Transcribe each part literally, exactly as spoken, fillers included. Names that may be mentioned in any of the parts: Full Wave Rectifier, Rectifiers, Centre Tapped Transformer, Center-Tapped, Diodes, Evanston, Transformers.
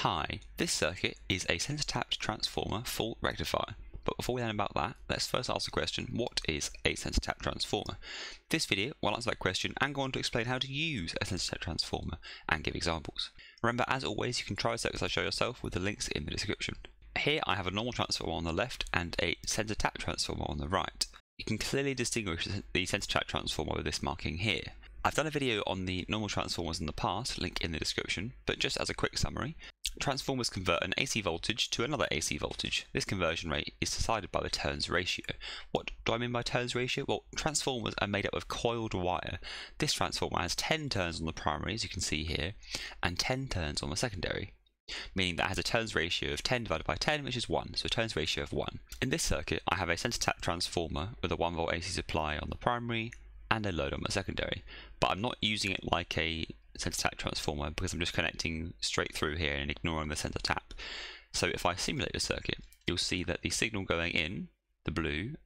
Hi, this circuit is a Centre Tapped Transformer fault rectifier, but before we learn about that, let's first ask the question, what is a Centre Tapped Transformer? This video will answer that question and go on to explain how to use a Centre Tapped Transformer and give examples. Remember, as always, you can try the circuits I show yourself with the links in the description. Here I have a normal transformer on the left and a Centre Tapped Transformer on the right. You can clearly distinguish the Centre Tapped Transformer with this marking here. I've done a video on the normal transformers in the past, link in the description, but just as a quick summary, transformers convert an A C voltage to another A C voltage. This conversion rate is decided by the turns ratio. What do I mean by turns ratio? Well, transformers are made up of coiled wire. This transformer has ten turns on the primary, as you can see here, and ten turns on the secondary, meaning that it has a turns ratio of ten divided by ten, which is one, so a turns ratio of one. In this circuit, I have a Centre Tapped transformer with a one volt A C supply on the primary and a load on the secondary, but I'm not using it like a Centre Tapped transformer because I'm just connecting straight through here and ignoring the centre tap. So if I simulate the circuit, you'll see that the signal going in, the blue,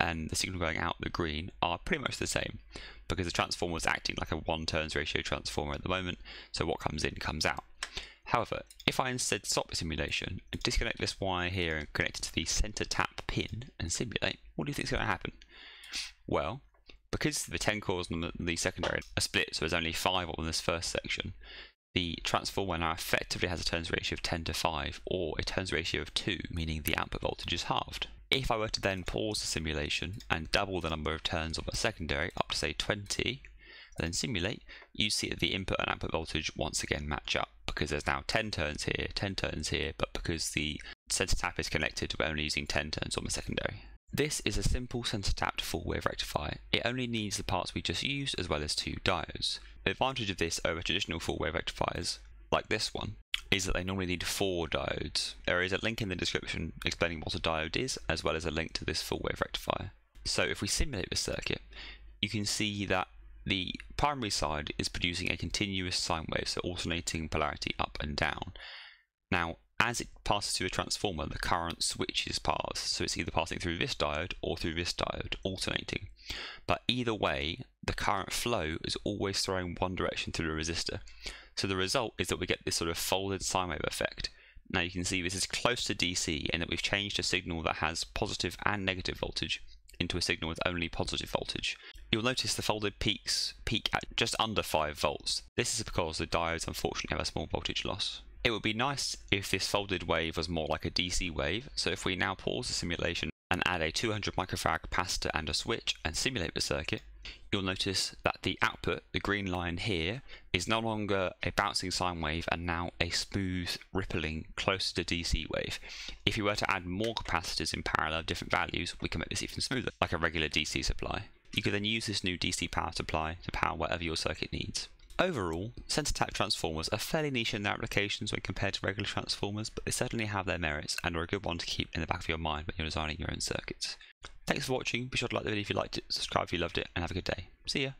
and the signal going out, the green, are pretty much the same because the transformer is acting like a one turns ratio transformer at the moment, so what comes in comes out. However, if I instead stop the simulation and disconnect this wire here and connect it to the centre tap pin and simulate, what do you think is going to happen? Well, because the ten cores on the secondary are split, so there's only five on this first section, the transformer now effectively has a turns ratio of ten to five, or a turns ratio of two, meaning the output voltage is halved. If I were to then pause the simulation and double the number of turns of the secondary up to say twenty, and then simulate, you see that the input and output voltage once again match up, because there's now ten turns here, ten turns here, but because the centre tap is connected, we're only using ten turns on the secondary. This is a simple Centre Tapped full-wave rectifier. It only needs the parts we just used as well as two diodes. The advantage of this over traditional full-wave rectifiers, like this one, is that they normally need four diodes. There is a link in the description explaining what a diode is, as well as a link to this full-wave rectifier. So if we simulate the circuit, you can see that the primary side is producing a continuous sine wave, so alternating polarity up and down. Now, as it passes through a transformer, the current switches paths, so it's either passing through this diode or through this diode, alternating. But either way, the current flow is always throwing one direction through a resistor. So the result is that we get this sort of folded sine wave effect. Now you can see this is close to D C in that we've changed a signal that has positive and negative voltage into a signal with only positive voltage. You'll notice the folded peaks peak at just under five volts. This is because the diodes unfortunately have a small voltage loss. It would be nice if this folded wave was more like a D C wave, so if we now pause the simulation and add a two hundred microfarad capacitor and a switch and simulate the circuit, you'll notice that the output, the green line here, is no longer a bouncing sine wave and now a smooth, rippling, closer to D C wave. If you were to add more capacitors in parallel of different values, we can make this even smoother, like a regular D C supply. You could then use this new D C power supply to power whatever your circuit needs. Overall, Centre Tapped transformers are fairly niche in their applications when compared to regular transformers, but they certainly have their merits and are a good one to keep in the back of your mind when you're designing your own circuits. Thanks for watching, be sure to like the video if you liked it, subscribe if you loved it, and have a good day. See ya!